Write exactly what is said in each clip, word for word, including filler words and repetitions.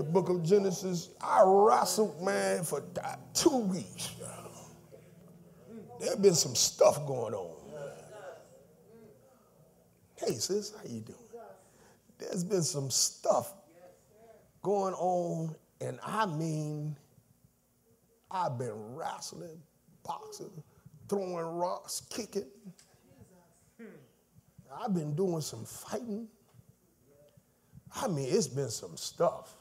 the book of Genesis, I wrestled, man, for two weeks. There's been some stuff going on. Hey, sis, how you doing? There's been some stuff going on, and I mean, I've been wrestling, boxing, throwing rocks, kicking. I've been doing some fighting. I mean, it's been some stuff.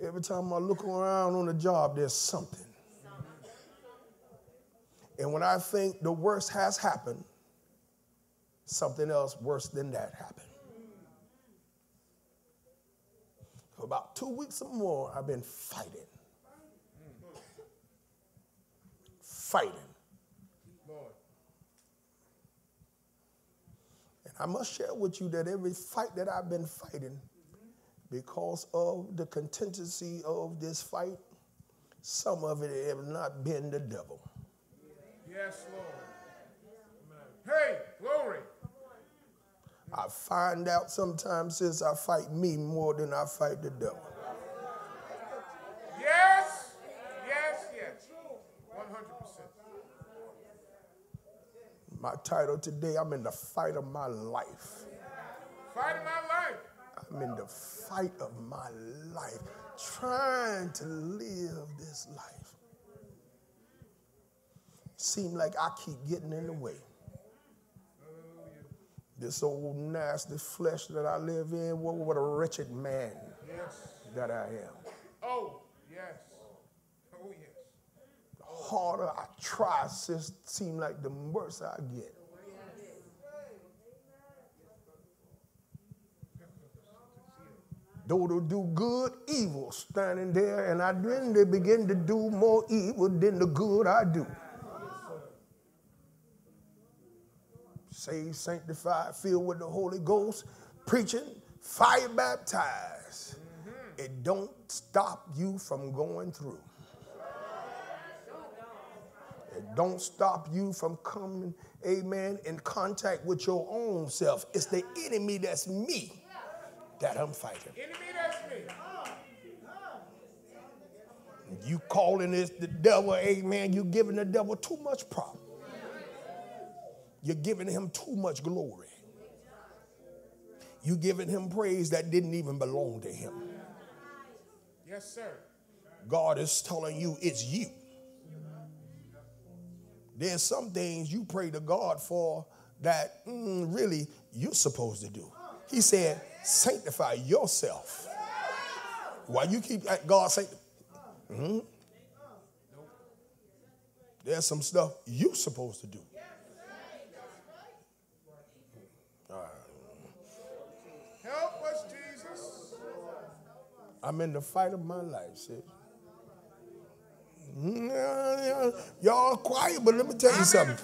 Every time I look around on the job, there's something. And when I think the worst has happened, something else worse than that happened. For about two weeks or more, I've been fighting. Fighting. And I must share with you that every fight that I've been fighting, because of the contingency of this fight, some of it have not been the devil. Yes, Lord. Hey, glory. I find out sometimes since I fight me more than I fight the devil. Yes, yes, yes. one hundred percent. My title today, I'm in the fight of my life. Fight of my life. I'm in the fight of my life, trying to live this life. Seem like I keep getting in the way. This old nasty flesh that I live in, what, what a wretched man yes. that I am. Oh, yes. Oh, yes. The harder I try, sis, seem like the worse I get. Though to do good, evil standing there, and I then they begin to do more evil than the good I do. Saved, sanctified, filled with the Holy Ghost, preaching, fire baptized. Mm-hmm. It don't stop you from going through. It don't stop you from coming, amen, in contact with your own self. It's the enemy that's me. That I'm fighting. Enemy, that's me. You calling this the devil, amen. You're giving the devil too much problem. You're giving him too much glory. You're giving him praise that didn't even belong to him. Yes, sir. God is telling you it's you. There's some things you pray to God for that mm, really you're supposed to do. He said, sanctify yourself. While you keep God saying, mm-hmm. There's some stuff you're supposed to do. Right. Help us, Jesus. I'm in the fight of my life, sis. Y'all quiet, but let me tell you something.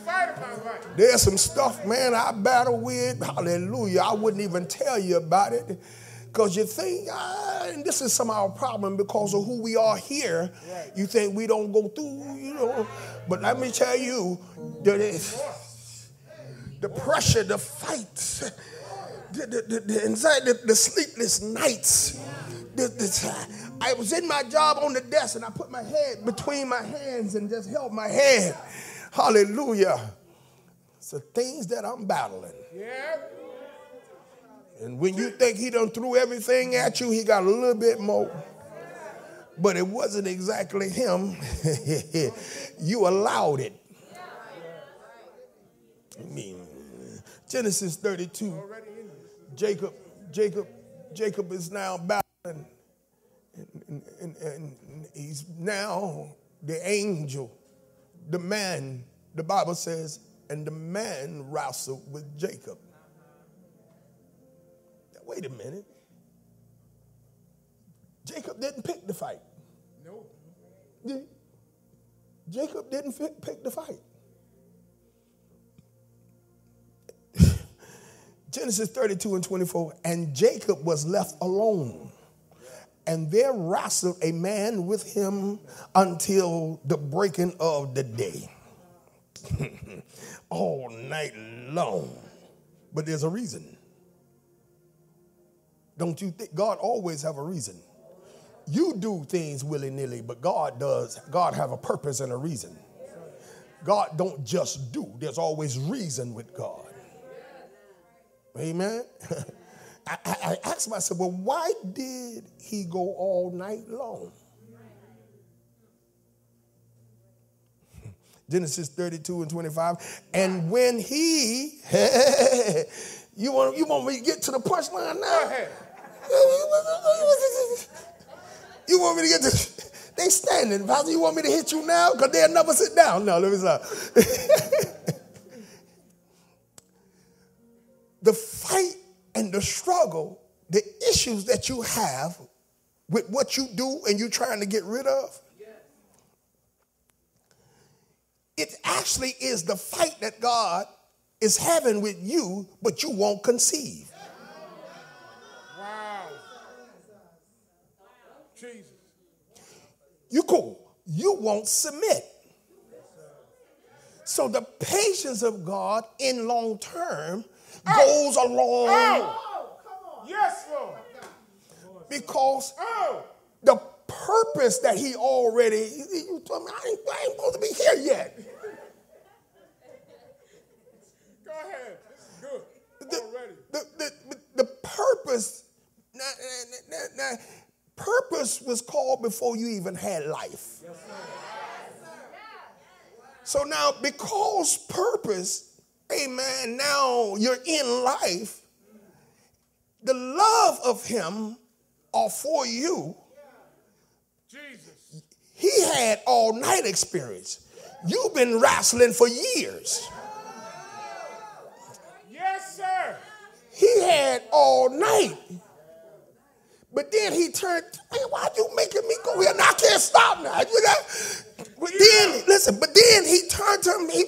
There's some stuff, man, I battle with. Hallelujah. I wouldn't even tell you about it because you think, ah, and this is somehow a problem because of who we are here. You think we don't go through, you know. But let me tell you, the pressure, the fight, the, the, the, the anxiety, the, the sleepless nights, the, the I was in my job on the desk and I put my head between my hands and just held my head. Hallelujah. It's the things that I'm battling. Yeah. And when you think he done threw everything at you, he got a little bit more. But it wasn't exactly him. You allowed it. I mean, Genesis thirty-two. Jacob, Jacob, Jacob is now battling. And, and, and he's now the angel, the man, the Bible says, and the man wrestled with Jacob. Now, wait a minute. Jacob didn't pick the fight. No. Nope. Jacob didn't pick the fight. Genesis thirty-two and twenty-four, and Jacob was left alone. And there wrestled a man with him until the breaking of the day. All night long. But there's a reason. Don't you think God always have a reason? You do things willy-nilly, but God does. God have a purpose and a reason. God don't just do. There's always reason with God. Amen. I, I, I asked myself, well, why did he go all night long? Genesis thirty-two and twenty-five. And when he, you want you want me to get to the punchline now? You want me to get to? They standing. Pastor, you want me to hit you now? Because they'll never sit down. No, let me stop. The fight and the struggle, the issues that you have with what you do and you're trying to get rid of, it actually is the fight that God is having with you, but you won't conceive. Wow. Jesus. You cool. You won't submit. So the patience of God in long term oh. goes along. Oh. Yes, Lord. Because oh. the purpose that he already, you told me, I ain't, I ain't supposed to be here yet. Go ahead. This is good. The, already. The, the, the, the purpose, nah, nah, nah, nah, purpose was called before you even had life. Yes, sir. Yes, sir. So now because purpose, amen, now you're in life, the love of him are for you. Jesus. He had all night experience. You've been wrestling for years. Yes, sir. He had all night. But then he turned, hey, why are you making me go here? Now I can't stop now. You know? But then, listen, but then he turned to him. He,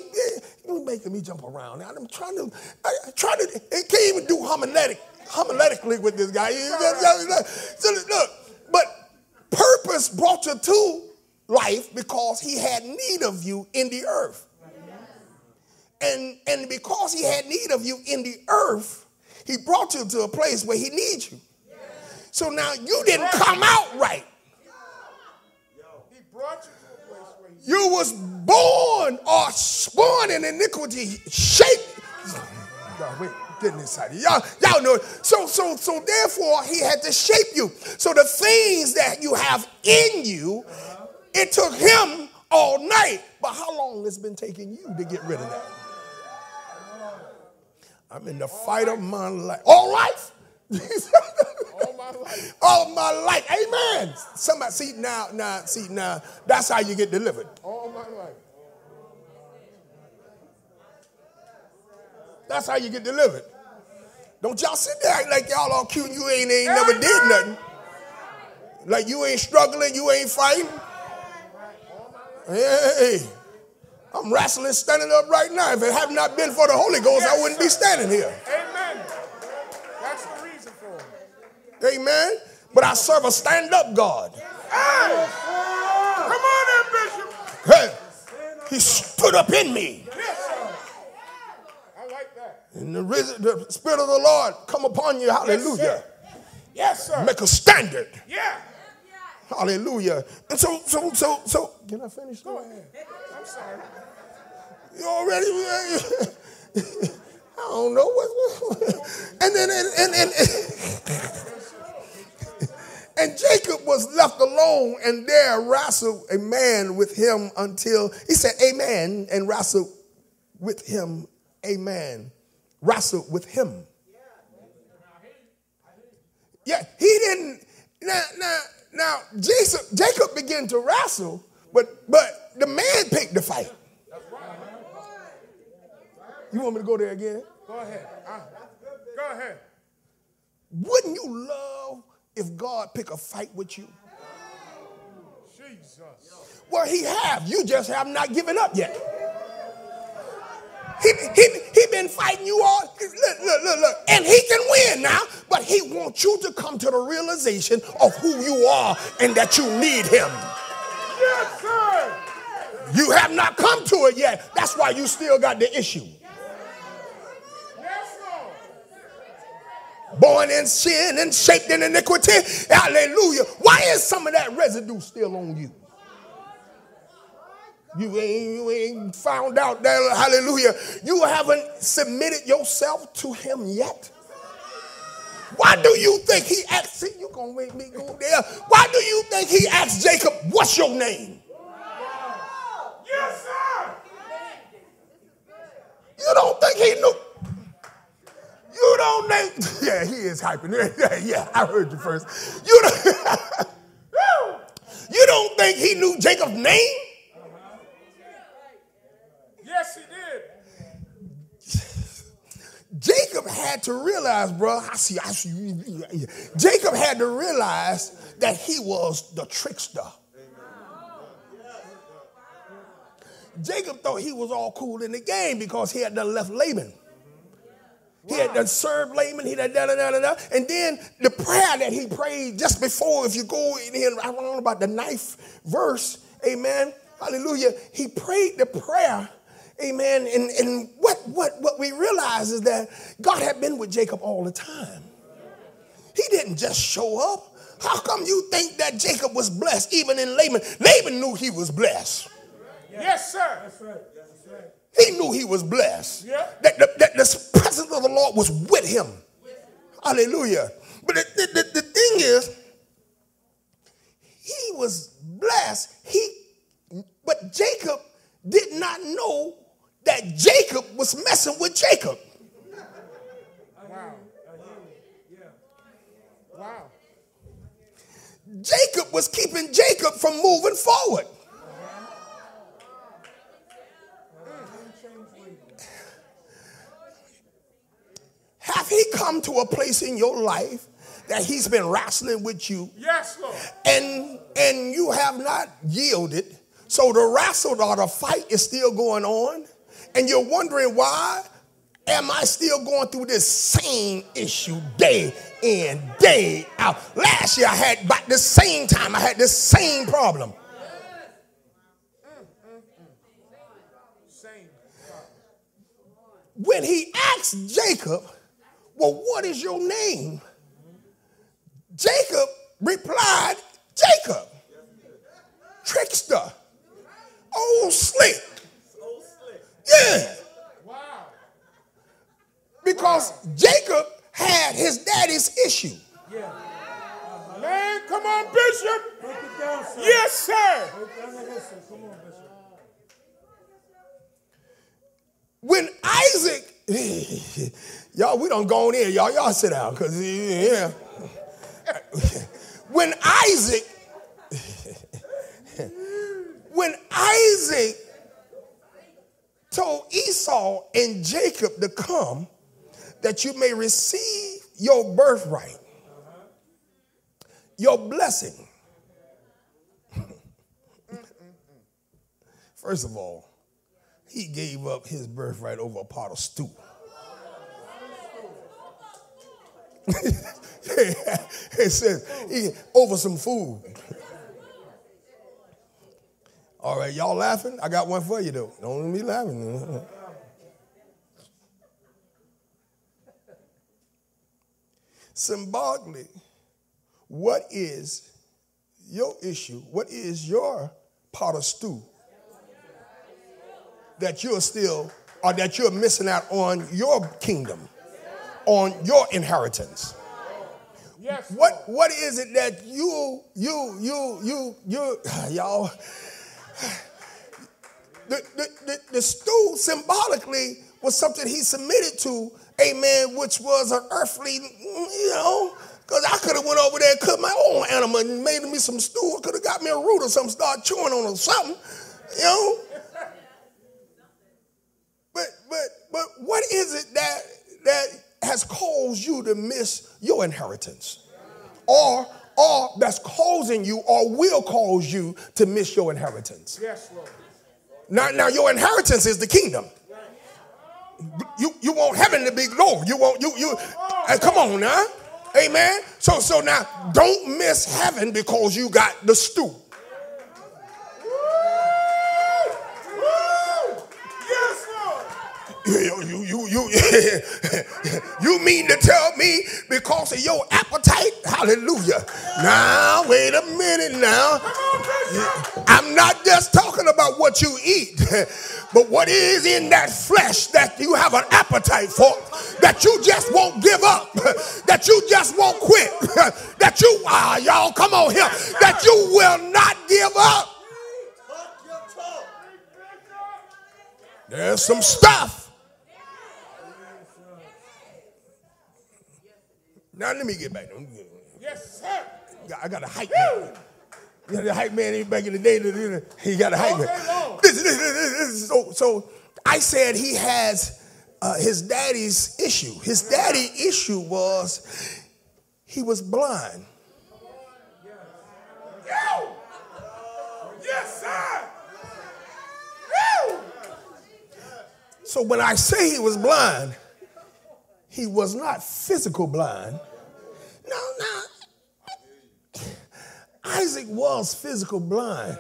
you're making me jump around. I'm trying to, I try to, I can't even do homiletic, homiletically with this guy. So look, but purpose brought you to life because he had need of you in the earth. And, and because he had need of you in the earth, he brought you to a place where he needs you. So now you didn't come out right. You was born or born in iniquity. Shape. Y'all, wait, getting inside of y'all. Y'all know it. So, so, so therefore he had to shape you. So the things that you have in you, it took him all night. But how long has it been taking you to get rid of that? I'm in the fight of my life. All life. All my life. All my life. Amen. Somebody see now, now, see now. That's how you get delivered. All my life. That's how you get delivered. Don't y'all sit there like y'all all cute and you ain't, ain't never did nothing. Like you ain't struggling, you ain't fighting. Hey, I'm wrestling, standing up right now. If it had not been for the Holy Ghost, I wouldn't be standing here. Amen. That's the reason for it. Amen. But I serve a stand-up God. Hey! Come on in, Bishop. Hey! He stood up in me. I like that. And the, the Spirit of the Lord come upon you. Hallelujah. Yes, sir. Make a standard. Yeah. Hallelujah. And so, so, so, so. Can I finish? Go ahead. I'm sorry. You already? I don't know what. And then, and, and, and, and Jacob was left alone, and there wrestled a man with him until he said, amen, and wrestled with him, amen, wrestled with him. Yeah, he didn't, now, now, now Jacob, Jacob began to wrestle, but, but the man picked the fight. You want me to go there again? Go ahead. Uh, go ahead. Wouldn't you love if God pick a fight with you? Jesus. Well, he have. You just have not given up yet. He, he, he been fighting you all. Look, look, look, look. And he can win now, but he wants you to come to the realization of who you are and that you need him. Yes, sir. You have not come to it yet. That's why you still got the issue. born in sin and shaped in iniquity. Hallelujah. Why is some of that residue still on you? You ain't, you ain't found out that, hallelujah, you haven't submitted yourself to him yet. Why do you think he asked, see, you going to make me go there. Why do you think he asked Jacob, what's your name? Yes, sir. You don't think he knew? You don't think? Yeah, he is hyping. Yeah, yeah, I heard you first. You don't, you don't think he knew Jacob's name? Yes, he did. Jacob had to realize, bro, I see, I see. Jacob had to realize that he was the trickster. Jacob thought he was all cool in the game because he had done left Laban. He had done served Laban. He had done, da, da, da, da. And then the prayer that he prayed just before, if you go in here, I don't know about the ninth verse, amen, hallelujah. He prayed the prayer, amen, and, and what, what, what we realize is that God had been with Jacob all the time. He didn't just show up. How come you think that Jacob was blessed even in Laban? Laban knew he was blessed. Yes, sir. That's right. That's right. He knew he was blessed. Yeah. That, the, that the presence of the Lord was with him. Yeah. Hallelujah. But the, the, the, the thing is, he was blessed. He, but Jacob did not know that Jacob was messing with Jacob. Wow. Yeah. Wow. Jacob was keeping Jacob from moving forward. Have he come to a place in your life that he's been wrestling with you? Yes, Lord. And, and you have not yielded. So the wrestle or the fight is still going on. And you're wondering, why am I still going through this same issue day in, day out? Last year I had, about the same time, I had the same problem. When he asked Jacob, well, what is your name? Jacob replied, Jacob. Trickster. Old slick. Yeah. Wow. Because wow. Jacob had his daddy's issue. Yeah. Uh-huh. Man, come on, Bishop. Break it down, sir. Yes, sir. Break down the list, sir. Come on, Bishop. When Isaac, y'all, we done gone in. Y'all, y'all sit down, because, yeah. When Isaac, when Isaac told Esau and Jacob to come, that you may receive your birthright, your blessing. First of all, he gave up his birthright over a pot of stew. It says, he, over some food. All right, y'all laughing? I got one for you, though. Don't be laughing. Symbolically, what is your issue? What is your pot of stew that you're still, or that you're missing out on your kingdom, on your inheritance? Yes. What what is it that you you you you you y'all? The, the the the stew symbolically was something he submitted to, amen, which was an earthly, you know. Because I could have went over there and cooked my own animal and made me some stew. I could have got me a root or something, start chewing on or something, you know. But, but, but what is it that, that has caused you to miss your inheritance? Or, or that's causing you or will cause you to miss your inheritance? Yes, Lord. Now, now your inheritance is the kingdom. You, you want heaven to be glory. You want, you, you, uh, come on now. Amen. So, so now don't miss heaven because you got the stew. You, you, you, you you you mean to tell me because of your appetite? Hallelujah. Now, wait a minute now. I'm not just talking about what you eat, but what is in that flesh that you have an appetite for, that you just won't give up, that you just won't quit, that you, ah, y'all, come on here, that you will not give up. There's some stuff. Now let me get back. Yes, sir. I got a hype man. You know, the hype man back in the day, he got a hype man. This, this, this, so, so I said he has uh, his daddy's issue. His daddy issue was he was blind. You. Yes, sir. You. So when I say he was blind, he was not physical blind. No, no. Isaac was physical blind,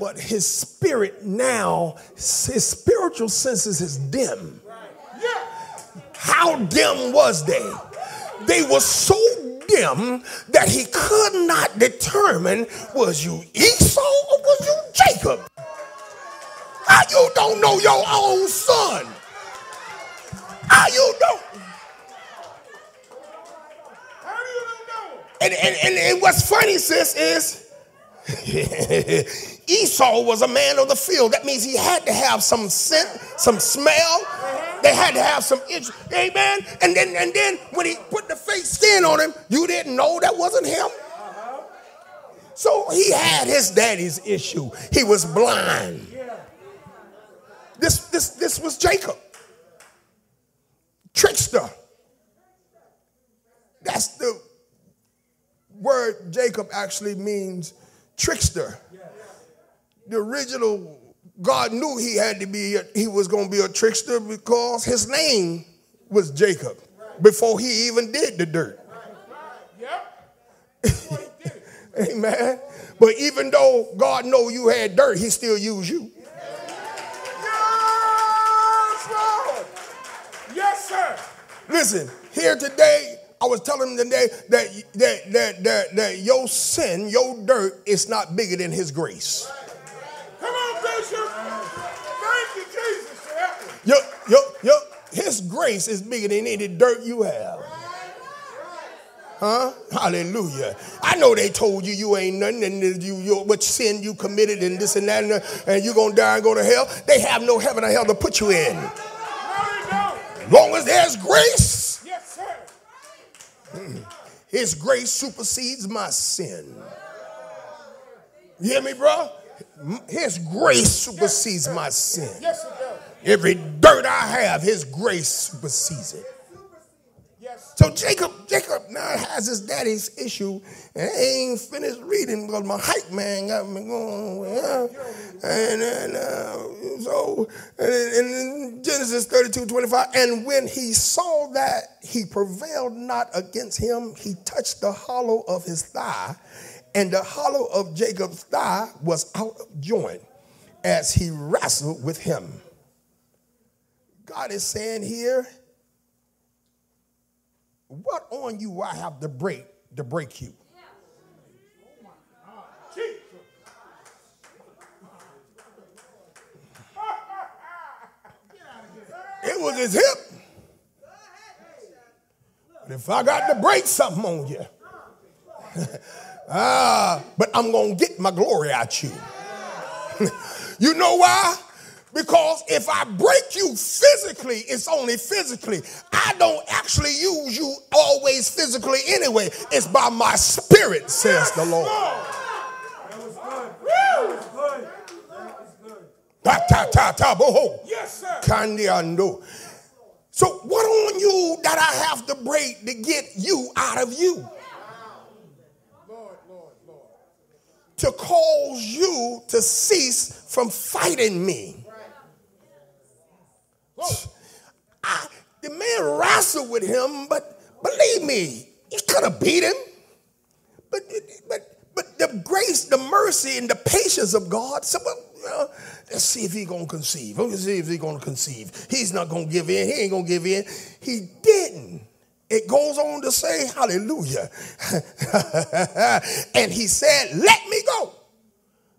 but his spirit now, his spiritual senses is dim. How dim was they? They were so dim that he could not determine, was you Esau or was you Jacob? How you don't know your own son? How you don't? And, and, and, and what's funny, sis, is Esau was a man of the field. That means he had to have some scent, some smell. They had to have some itch. Amen. And then, and then when he put the fake skin on him, you didn't know that wasn't him. So he had his daddy's issue. He was blind. This, this, this was Jacob. Trickster. That's the word Jacob actually means, trickster. The original, God knew he had to be, a, he was going to be a trickster because his name was Jacob before he even did the dirt. Amen. But even though God know you had dirt, he still used you. Yes, sir. Listen, here today, I was telling him today that, that, that, that, that your sin, your dirt is not bigger than his grace. Come on, Bishop. Thank you, Jesus, for helping. Yo, yo, yo, his grace is bigger than any dirt you have. Huh? Hallelujah. I know they told you you ain't nothing and you, you, what sin you committed and this and that and, and you're going to die and go to hell. They have no heaven or hell to put you in. As long as there's grace, yes, sir. His grace supersedes my sin. You hear me, bro? His grace supersedes my sin. Yes, it does. Every dirt I have, his grace supersedes it. Yes. So Jacob, Jacob now has his daddy's issue, and I ain't finished reading because my hype man got me going. Yeah. And then, uh, so, in Genesis thirty-two twenty-five, and when he saw that he prevailed not against him, he touched the hollow of his thigh, and the hollow of Jacob's thigh was out of joint as he wrestled with him. God is saying here, what on you I have to break to break you? It was his hip. But if I got to break something on you, ah, but I'm going to get my glory out you. You know why? Because if I break you physically, it's only physically. I don't actually use you always physically anyway. It's by my spirit, says the Lord. That was good. That was good. That was good. Ta ta ta ta boho. Yes, sir. Kandiando. So what on you that I have to break to get you out of you? Lord, Lord, Lord. To cause you to cease from fighting me. I, the man wrestled with him, but believe me, he could have beat him. But, but, but the grace, the mercy, and the patience of God, some, uh, Let's see if he's going to conceive. Let's see if he's going to conceive. He's not going to give in. He ain't going to give in. He didn't. It goes on to say, hallelujah. And he said, let me go,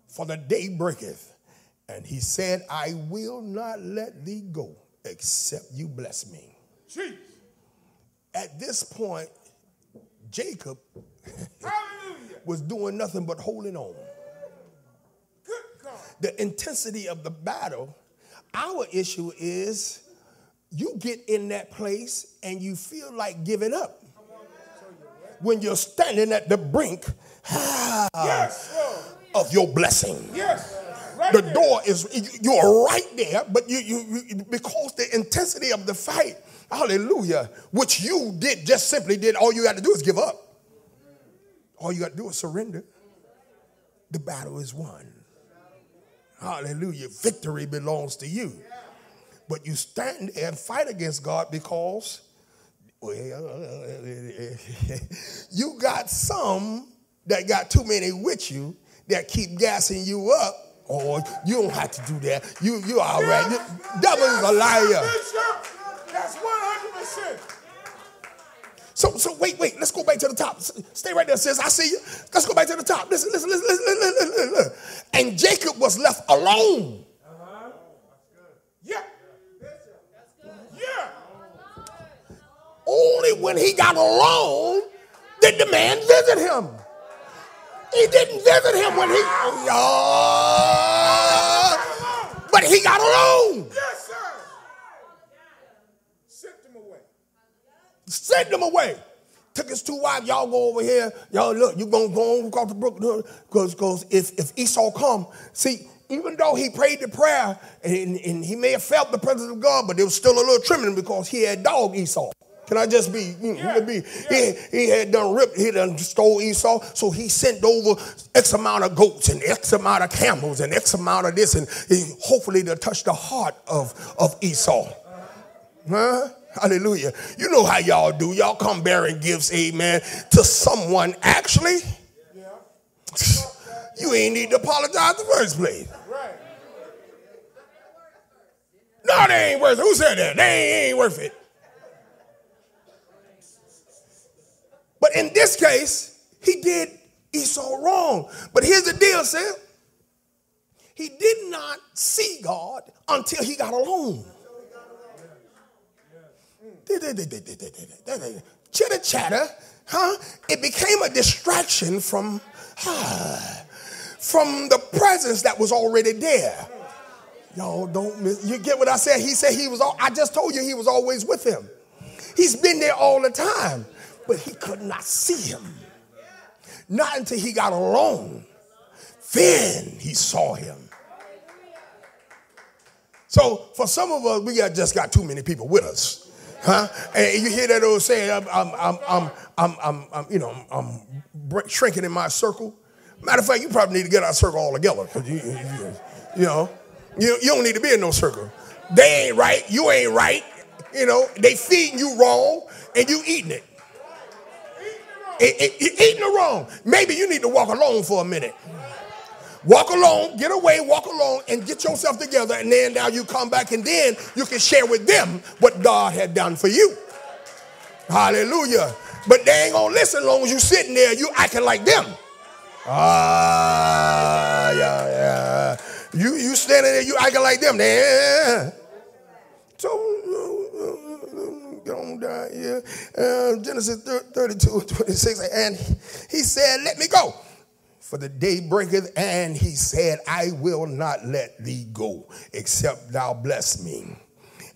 for the day breaketh. And he said, I will not let thee go except you bless me. Jeez. At this point, Jacob was doing nothing but holding on. Good God. The intensity of the battle, our issue is you get in that place and you feel like giving up. When you're standing at the brink ah, yes, of your blessing. Yes. Right the there. Door is, you're right there, but you, you, you, because the intensity of the fight, hallelujah, which you did, just simply did, all you had to do is give up. All you got to do is surrender. The battle is won. Hallelujah. Victory belongs to you. But you stand and fight against God because you got some that got too many with you that keep gassing you up. Oh, you don't have to do that. You, you all right. The devil is a liar. That's one hundred percent. So, so wait, wait. Let's go back to the top. Stay right there, sis. I see you. Let's go back to the top. Listen, listen, listen, listen, listen, listen, listen. And Jacob was left alone. Uh-huh. Yeah. Yeah. Only when he got alone did the man visit him. He didn't visit him when he, oh, but he got alone. Yes, sir. Send them away. Took his two wives. Y'all go over here. Y'all look. You gonna go on across the brook, because because if if Esau come, see, even though he prayed the prayer and, and he may have felt the presence of God, but there was still a little trembling because he had dog Esau. Can I just be? You know, yeah, be yeah. He, he had done ripped. He done stole Esau, so he sent over X amount of goats and X amount of camels and X amount of this, and he, hopefully to touch the heart of of Esau. Huh? Hallelujah. You know how y'all do. Y'all come bearing gifts, amen, to someone. Actually, yeah. You ain't need to apologize in the first place. Right. No, they ain't worth it. Who said that? They ain't, ain't worth it. But in this case, he did Esau wrong. But here's the deal, sis. He did not see God until he got alone. Chitter chatter, huh? It became a distraction from, ah, from the presence that was already there. Y'all don't miss. You get what I said? He said he was. All, I just told you he was always with him. He's been there all the time, but he could not see him. Not until he got alone. Then he saw him. So for some of us, we got, just got too many people with us. Huh? And you hear that old saying, I'm, I'm, I'm, I'm, I'm, I'm, I'm you know, I'm, I'm shrinking in my circle. Matter of fact, you probably need to get out of circle altogether. You, you, you know, you, you don't need to be in no circle. They ain't right. You ain't right. You know, they feeding you wrong and you eating it. It, it, it eating it wrong. Maybe you need to walk alone for a minute. Walk alone, get away, walk alone, and get yourself together, and then now you come back, and then you can share with them what God had done for you. Hallelujah. But they ain't going to listen as long as you sitting there, you acting like them. Ah, yeah, yeah. You, you standing there, you acting like them. Yeah. So, get on down here. Uh, Genesis thirty-two, twenty-six, and he said, let me go, for the day breaketh, and he said, I will not let thee go, except thou bless me.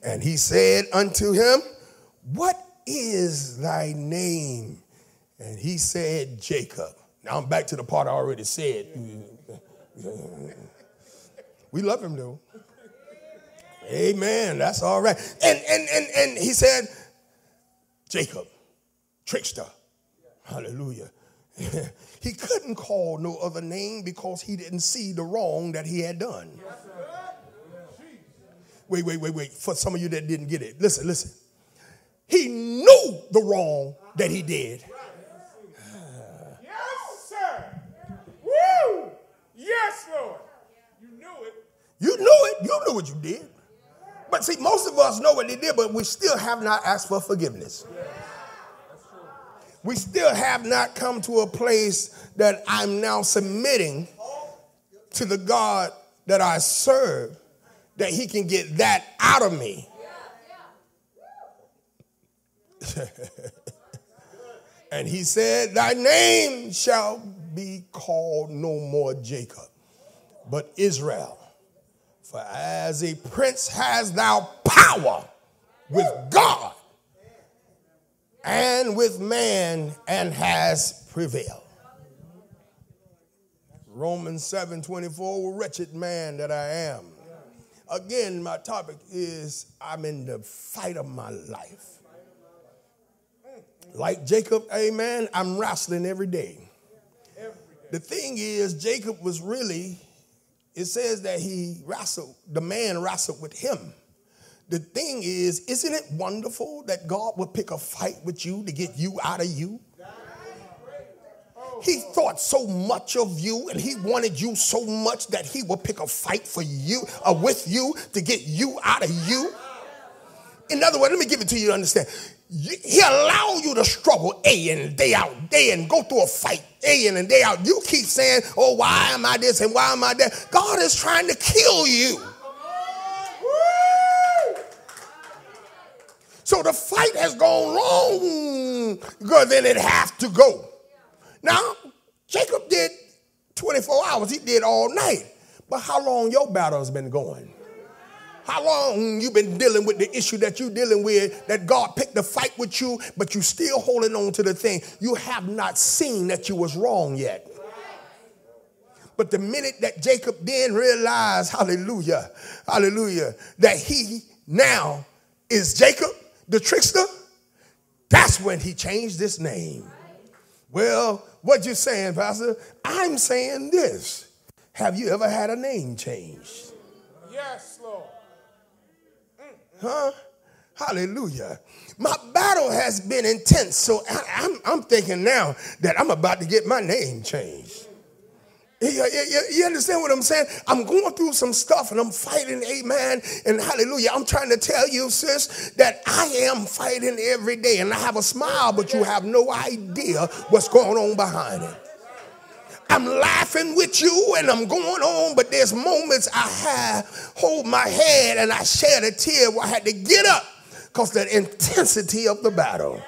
And he said unto him, what is thy name? And he said, Jacob. Now I'm back to the part I already said. We love him though. Amen. That's all right. And and and and he said, Jacob, trickster. Hallelujah. He couldn't call no other name because he didn't see the wrong that he had done. Wait, wait, wait, wait. For some of you that didn't get it, listen, listen. He knew the wrong that he did. Yes, sir. Woo! Yes, Lord. You knew it. You knew know what you did. But see, most of us know what they did, but we still have not asked for forgiveness. We still have not come to a place that I'm now submitting to the God that I serve, that he can get that out of me. And he said, thy name shall be called no more Jacob, but Israel. For as a prince hast thou power with God and with man, and has prevailed. Romans seven twenty-four, wretched man that I am. Again, my topic is, I'm in the fight of my life. Like Jacob, amen, I'm wrestling every day. The thing is, Jacob was really, it says that he wrestled, the man wrestled with him. The thing is, isn't it wonderful that God would pick a fight with you to get you out of you? He thought so much of you, and he wanted you so much that he would pick a fight for you, or with you, to get you out of you. In other words, let me give it to you to understand. He allowed you to struggle day in, day out, day in, go through a fight day in and day out. You keep saying, oh, why am I this and why am I that? God is trying to kill you. So the fight has gone longer than it has to go. Now, Jacob did twenty-four hours. He did all night. But how long your battle's been going? How long you been dealing with the issue that you're dealing with, that God picked the fight with you, but you still holding on to the thing? You have not seen that you was wrong yet. But the minute that Jacob then realized, hallelujah, hallelujah, that he now is Jacob, the trickster, that's when he changed his name. Well, what you saying, Pastor? I'm saying this. Have you ever had a name changed? Yes, Lord. Huh? Hallelujah. My battle has been intense, so I, I'm, I'm thinking now that I'm about to get my name changed. You, you, you understand what I'm saying? I'm going through some stuff and I'm fighting, amen, and hallelujah. I'm trying to tell you, sis, that I am fighting every day, and I have a smile, but you have no idea what's going on behind it. I'm laughing with you and I'm going on, but there's moments I have, hold my head and I shed a tear where I had to get up because the intensity of the battle.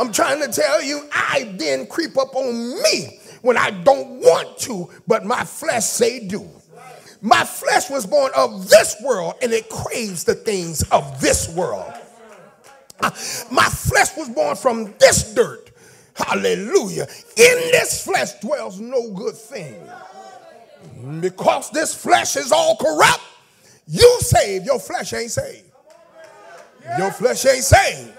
I'm trying to tell you, I then creep up on me when I don't want to, but my flesh say do. My flesh was born of this world and it craves the things of this world. My flesh was born from this dirt. Hallelujah. In this flesh dwells no good thing. Because this flesh is all corrupt, you saved, your flesh ain't saved. Your flesh ain't saved.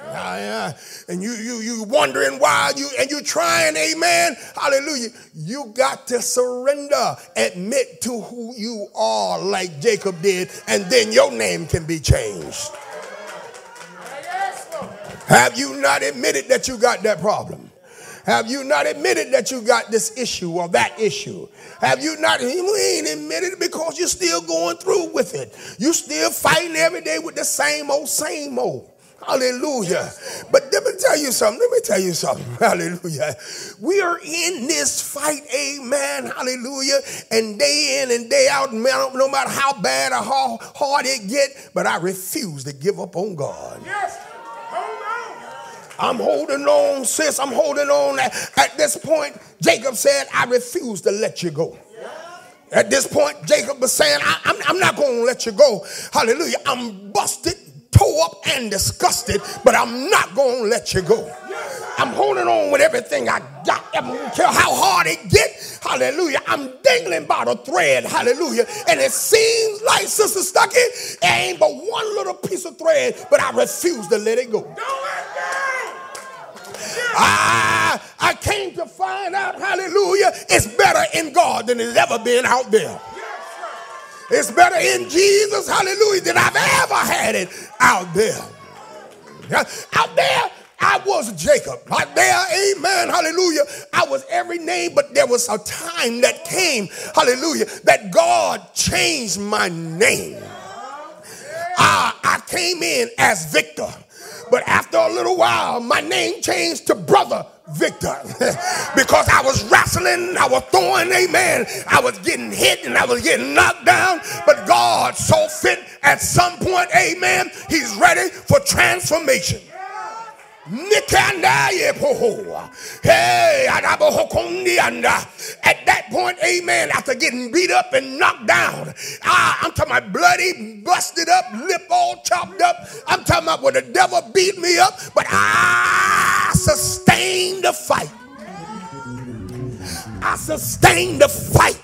And you you you wondering why you and you trying, amen. Hallelujah. You got to surrender, admit to who you are like Jacob did, and then your name can be changed. Have you not admitted that you got that problem? Have you not admitted that you got this issue or that issue? Have you not? You ain't admitted it because you're still going through with it. You're still fighting every day with the same old, same old. Hallelujah. But let me tell you something. Let me tell you something. Hallelujah. We are in this fight. Amen. Hallelujah. And day in and day out, no matter how bad or how hard it gets, but I refuse to give up on God. Yes. I'm holding on, sis. I'm holding on. At, at this point, Jacob said, I refuse to let you go. Yeah. At this point, Jacob was saying, I, I'm, I'm not going to let you go. Hallelujah. I'm busted, tore up, and disgusted, but I'm not going to let you go. I'm holding on with everything I got. I don't care how hard it gets. Hallelujah. I'm dangling by the thread. Hallelujah. And it seems like, Sister Stuckey, there ain't but one little piece of thread, but I refuse to let it go. Don't let go. I, I came to find out, hallelujah, it's better in God than it's ever been out there. It's better in Jesus, hallelujah, than I've ever had it out there. Out there, I was Jacob. Out there, amen, hallelujah, I was every name, but there was a time that came, hallelujah, that God changed my name. Ah, I came in as Victor, but after a little while, my name changed to Brother Victor because I was wrestling, I was throwing, amen, I was getting hit and I was getting knocked down, but God saw fit at some point, amen, he's ready for transformation. Hey, at that point, amen, after getting beat up and knocked down, I, I'm talking about bloody, busted up, lip all chopped up. I'm talking about where the devil beat me up, but I sustained the fight. I sustained the fight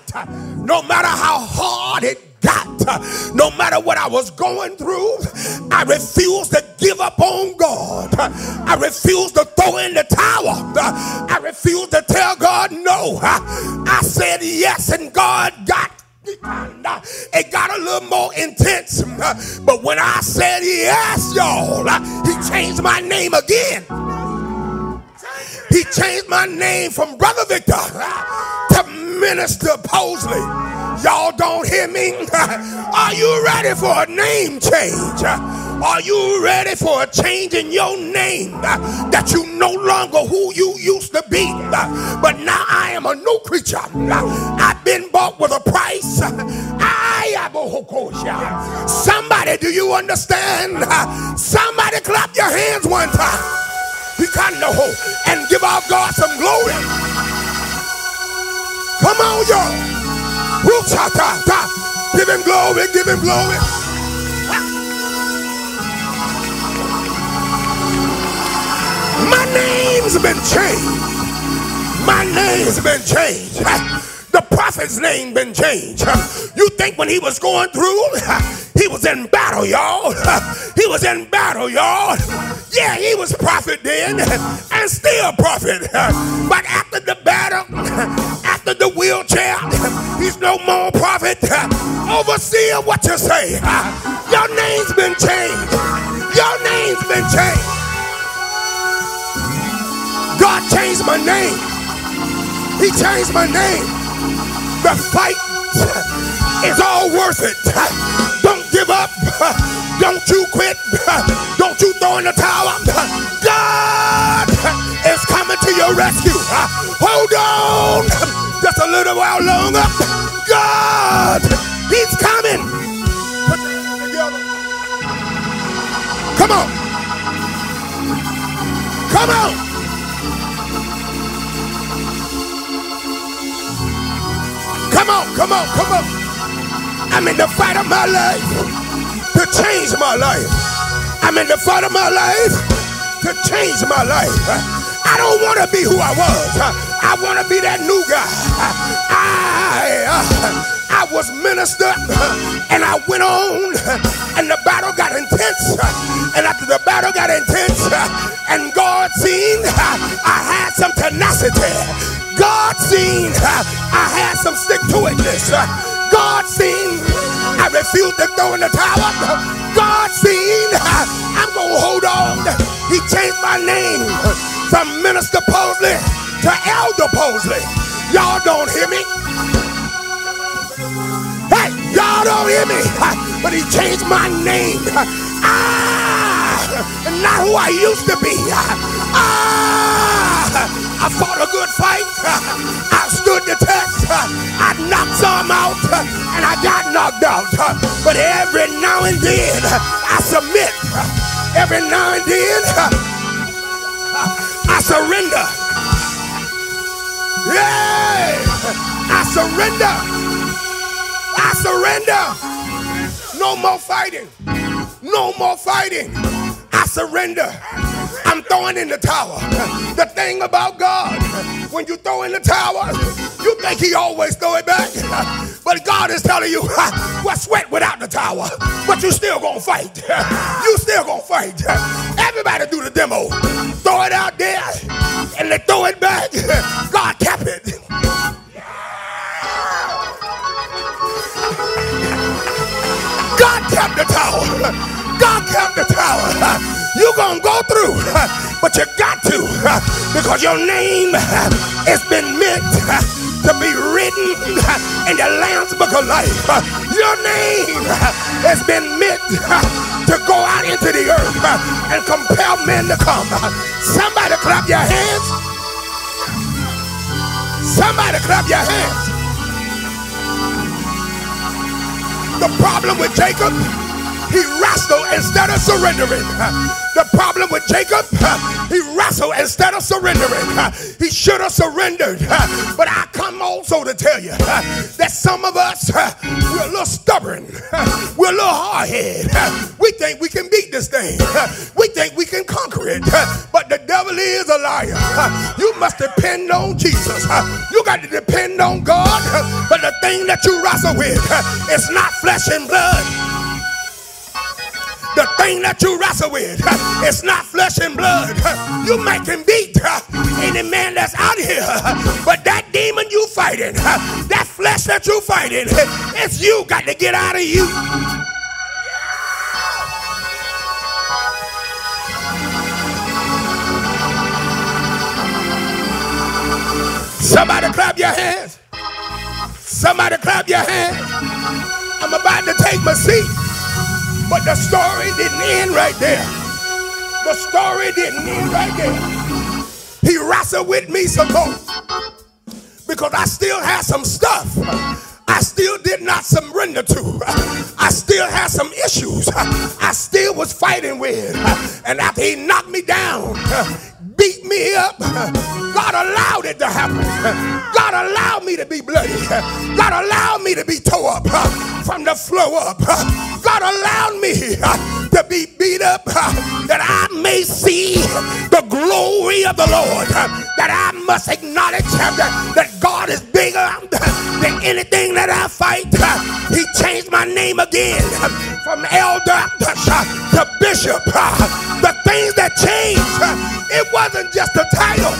no matter how hard it got. No matter what I was going through, I refused to give up on God. I refused to throw in the towel. I refused to tell God no. I said yes, and God got it got a little more intense. But when I said yes, y'all, he changed my name again. He changed my name from Brother Victor to Minister Posley. Y'all don't hear me? Are you ready for a name change? Are you ready for a change in your name? That you no longer who you used to be, but now I am a new creature. I've been bought with a price. Somebody, do you understand? Somebody clap your hands one time and give our God some glory. Come on, y'all. Give him glory, give him glory. My name's been changed. My name's been changed. The prophet's name been changed. You think when he was going through, he was in battle, y'all. He was in battle, y'all. Yeah, he was prophet then and still prophet. But after the battle, after the wheelchair, he's no more prophet. Overseer, what you say? Your name's been changed. Your name's been changed. God changed my name. He changed my name. The fight is all worth it. Don't give up. Don't you quit. Don't you throw in the towel. God is coming to your rescue. Hold on just a little while longer. God, he's coming. Put your hands together. Come on. Come on. Come on, come on, come on. I'm in the fight of my life to change my life. I'm in the fight of my life to change my life. I don't want to be who I was. I want to be that new guy. I, I was minister and I went on and the battle got intense. And after the battle got intense and God seen I had some tenacity. God seen I had some stick-to-itness. God seen I refuse to throw in the towel. God seen, I'm going to hold on. He changed my name from Minister Posley to Elder Posley. Y'all don't hear me? Hey, y'all don't hear me? But he changed my name. Ah, not who I used to be. Ah, I fought a good fight. I stood the test. I knocked some out and I got knocked out. But every now and then I submit. Every now and then I surrender. Yeah! I surrender. I surrender. No more fighting. No more fighting. I surrender. I'm throwing in the towel. The thing about God, when you throw in the towel, you think he always throw it back. But God is telling you, what sweat without the towel, but you still gonna fight. You still gonna fight. Everybody do the demo. Throw it out there, and they throw it back. God kept it. God kept the towel. God kept the towel. You're going to go through, but you got to, because your name has been meant to be written in the Lamb's Book of Life. Your name has been meant to go out into the earth and compel men to come. Somebody clap your hands. Somebody clap your hands. The problem with Jacob, he wrestled instead of surrendering. The problem with Jacob, he wrestled instead of surrendering. He should have surrendered. But I come also to tell you that some of us, we're a little stubborn. We're a little hard-headed. We think we can beat this thing. We think we can conquer it. But the devil is a liar. You must depend on Jesus. You got to depend on God. But the thing that you wrestle with, it's not flesh and blood. The thing that you wrestle with, it's not flesh and blood. You might can beat any man that's out here, but that demon you fighting, that flesh that you fighting, it's you got to get out of you. Somebody clap your hands. Somebody clap your hands. I'm about to take my seat. But the story didn't end right there. The story didn't end right there. He wrestled with me some more because I still had some stuff I still did not surrender to. I still had some issues I still was fighting with. And after he knocked me down, beat me up, God allowed it to happen. God allowed me to be bloody. God allowed me to be tore up from the flow up. God allowed me to be beat up that I may see the glory of the Lord. That I must acknowledge that God is bigger than anything that I fight. He changed my name again from elder to bishop. The things that changed, it wasn't just the title.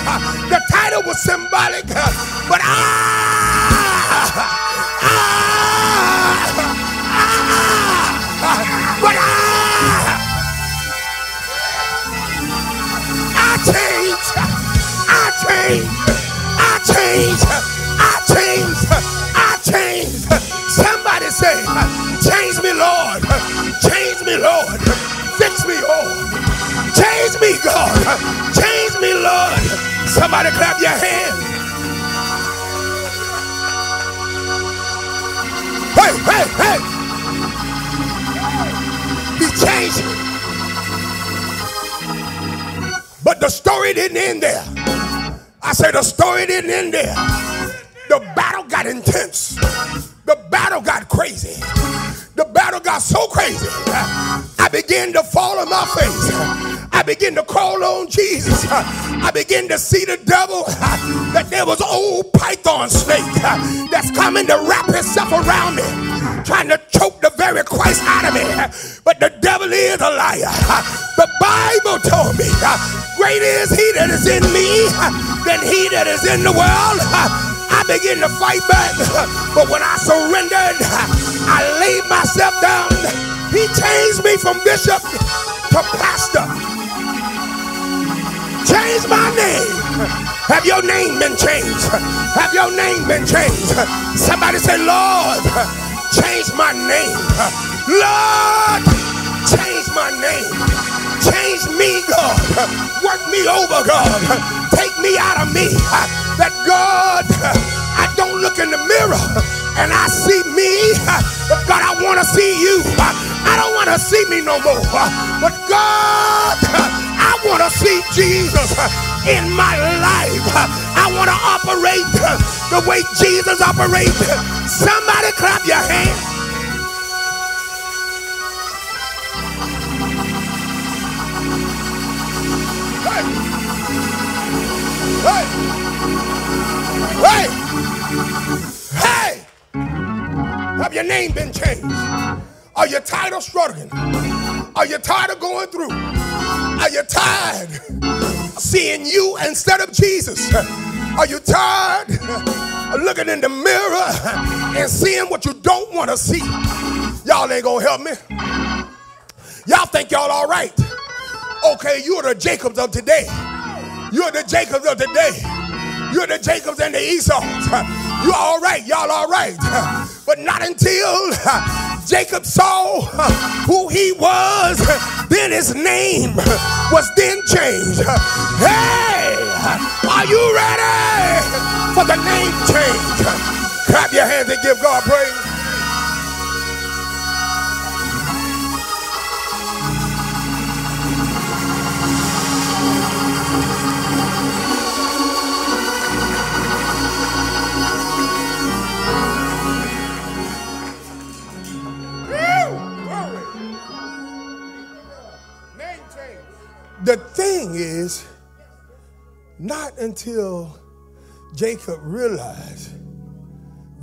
The title was symbolic, but I, I, I, but I, I changed, I changed, I changed, I changed, I changed. Somebody say, change me, Lord, change me, Lord, fix me, oh. Change me, God. Change me, Lord. Somebody clap your hands. Hey, hey, hey. He changed me. But the story didn't end there. I said the story didn't end there. The battle got intense. The battle got crazy. The battle got so crazy. I began to fall on my face. I begin to call on Jesus. I begin to see the devil, that there was old python snake that's coming to wrap itself around me, trying to choke the very Christ out of me. But the devil is a liar. The Bible told me, greater is he that is in me than he that is in the world. I begin to fight back, but when I surrendered, I laid myself down. He changed me from bishop to pastor. Change my name. Have your name been changed? Have your name been changed? Somebody say, Lord, change my name. Lord, change my name. Change me, God. Work me over, God. Take me out of me. That God, I don't look in the mirror and I see me, but God, I want to see you. I don't want to see me no more, but God, I want to see Jesus in my life. I want to operate the way Jesus operates. Somebody clap your hands. Hey. Hey. Hey. Hey. Have your name been changed? Are you tired of struggling? Are you tired of going through? Are you tired of seeing you instead of Jesus? Are you tired of looking in the mirror and seeing what you don't want to see? Y'all ain't gonna help me. Y'all think y'all all right. Okay, you're the Jacobs of today. You're the Jacobs of today. You're the Jacobs and the Esau's. You're all right. Y'all all right. But not until Jacob saw who he was, then his name was then changed. Hey, are you ready for the name change? Clap your hands and give God praise. The thing is, not until Jacob realized,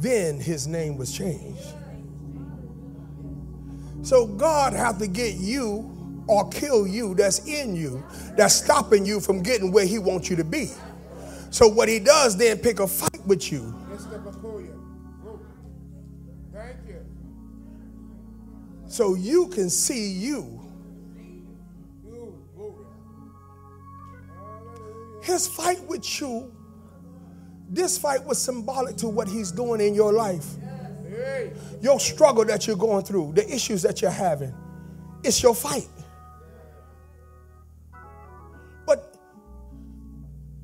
then his name was changed. So God had to get you or kill you that's in you, that's stopping you from getting where he wants you to be. So what he does then, pick a fight with you. So you can see you. His fight with you, this fight was symbolic to what he's doing in your life. Your struggle that you're going through, the issues that you're having, it's your fight. But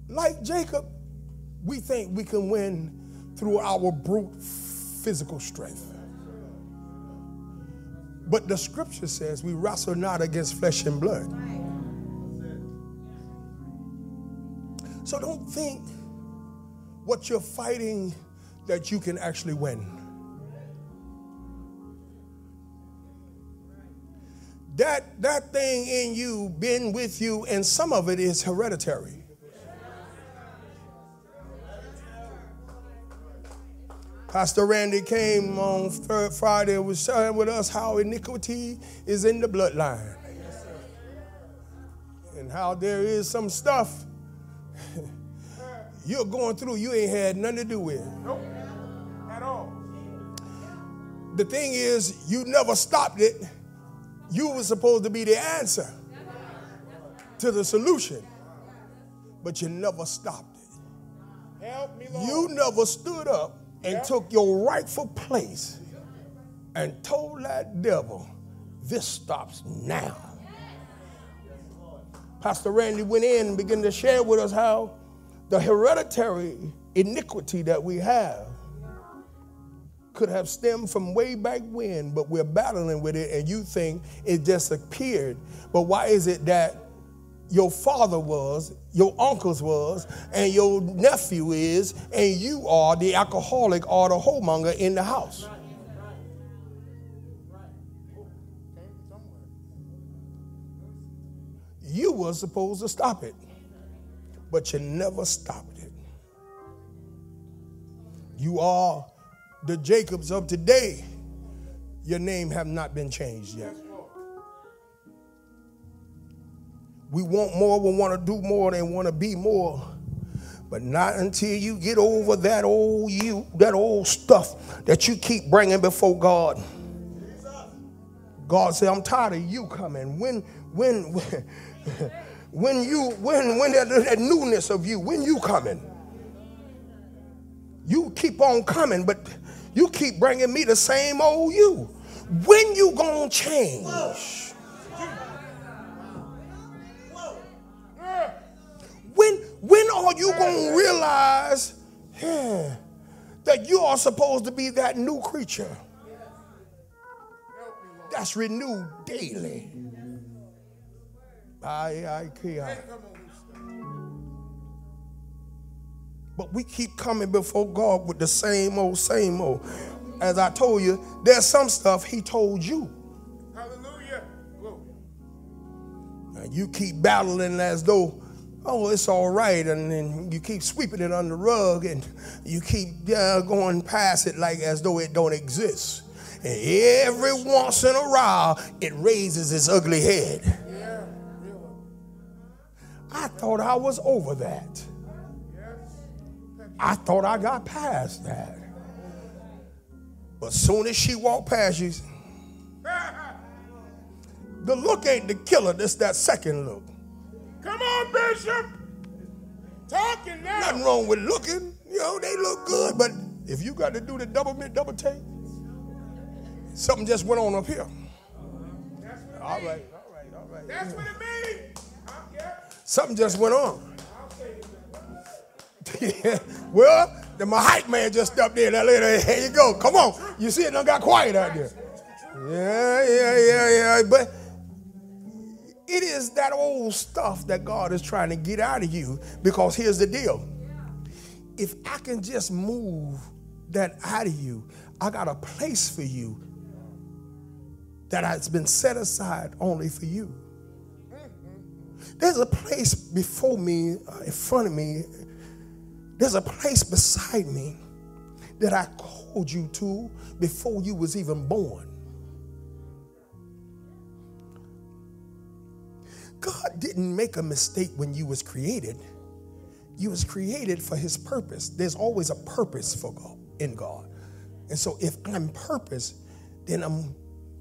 like Jacob, we think we can win through our brute physical strength. But the scripture says we wrestle not against flesh and blood. So don't think what you're fighting that you can actually win. That, that thing in you been with you, and some of it is hereditary. Pastor Randy came on third Friday and was sharing with us how iniquity is in the bloodline. And how there is some stuff you're going through, you ain't had nothing to do with. Nope. At all. The thing is, you never stopped it. You were supposed to be the answer to the solution, but you never stopped it. Help me, Lord. You never stood up and yep. took your rightful place and told that devil, this stops now. Pastor Randy went in and began to share with us how the hereditary iniquity that we have could have stemmed from way back when, but we're battling with it, and you think it just appeared. But why is it that your father was, your uncles was, and your nephew is, and you are the alcoholic or the whoremonger in the house? You were supposed to stop it, but you never stopped it. You are the Jacobs of today. Your name have not been changed yet. We want more, we want to do more, they want to be more. But not until you get over that old you, that old stuff that you keep bringing before God. God said, I'm tired of you coming. When, when, when, when you, when, when that, that newness of you, when you coming, you keep on coming, but you keep bringing me the same old you. When you gonna change? When, when are you gonna realize yeah, that you are supposed to be that new creature? That's renewed daily. I, I, I. But we keep coming before God with the same old, same old. As I told you, there's some stuff he told you. Hallelujah. And you keep battling as though, oh, it's all right. And then you keep sweeping it under the rug, and you keep uh, going past it like as though it don't exist. And every once in a while, it raises its ugly head. Yeah. I thought I was over that. I thought I got past that. But soon as she walked past you, the look ain't the killer, this that second look. Come on, Bishop. Talking now. Nothing wrong with looking. You know, they look good, but If you got to do the double double take, something just went on up here. All right, all right, all right. That's what it means. Something just went on. Well, the, my hype man just up there. That later, here you go. Come on, you see it? Done got quiet out there. Yeah, yeah, yeah, yeah. But it is that old stuff that God is trying to get out of you. Because here's the deal: if I can just move that out of you, I got a place for you that has been set aside only for you. There's a place before me, uh, in front of me. There's a place beside me that I called you to before you was even born. God didn't make a mistake when you was created. You was created for his purpose. There's always a purpose for God, in God. And so if I'm purpose, then I'm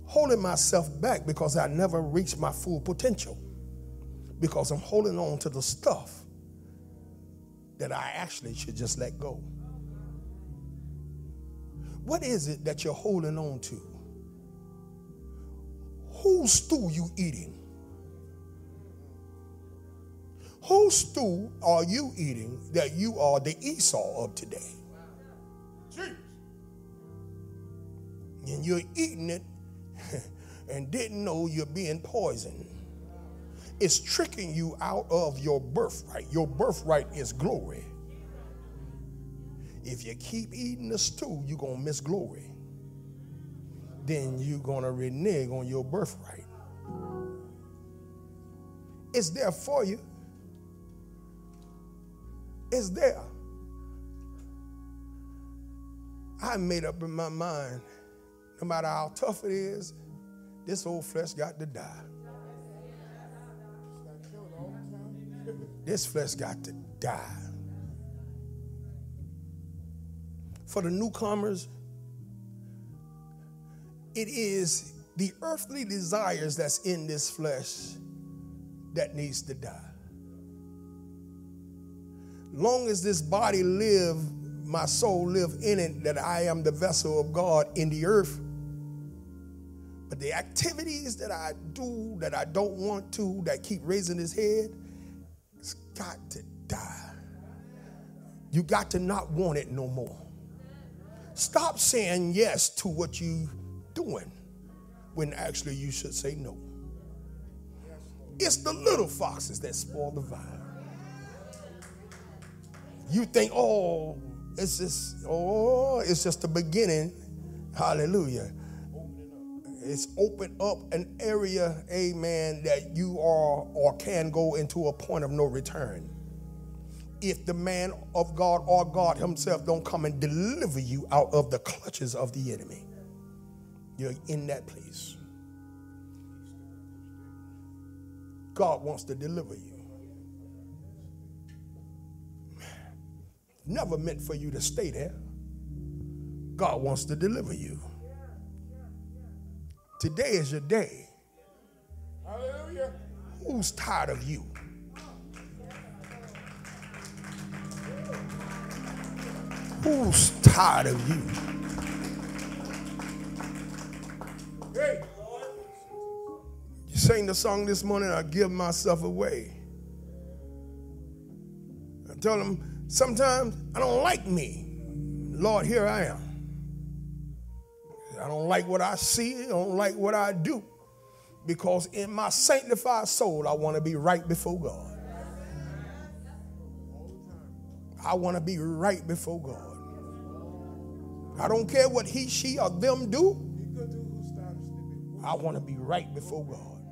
holding myself back because I never reached my full potential. Because I'm holding on to the stuff that I actually should just let go. What is it that you're holding on to? Whose stew you eating? Whose stew are you eating that you are the Esau of today? And you're eating it and didn't know you're being poisoned. It's tricking you out of your birthright. Your birthright is glory. If you keep eating the stew, you're going to miss glory. Then you're going to renege on your birthright. It's there for you. It's there. I made up in my mind, no matter how tough it is, this old flesh got to die. This flesh got to die. For the newcomers, it is the earthly desires that's in this flesh that needs to die. Long as this body live, my soul live in it, that I am the vessel of God in the earth. But the activities that I do, that I don't want to, that keep raising his head, it's got to die. You got to not want it no more. Stop saying yes to what you're doing when actually you should say no. It's the little foxes that spoil the vine. You think, oh, it's just, oh, it's just the beginning. Hallelujah. It's open up an area, amen, that you are or can go into a point of no return. If the man of God or God himself don't come and deliver you out of the clutches of the enemy, you're in that place. God wants to deliver you. Never meant for you to stay there. God wants to deliver you. Today is your day. Hallelujah. Who's tired of you? Who's tired of you? Hey. You sang the song this morning, I give myself away. I tell them, sometimes I don't like me. Lord, here I am. I don't like what I see. I don't like what I do. Because in my sanctified soul, I want to be right before God. I want to be right before God. I don't care what he, she, or them do. I want to be right before God.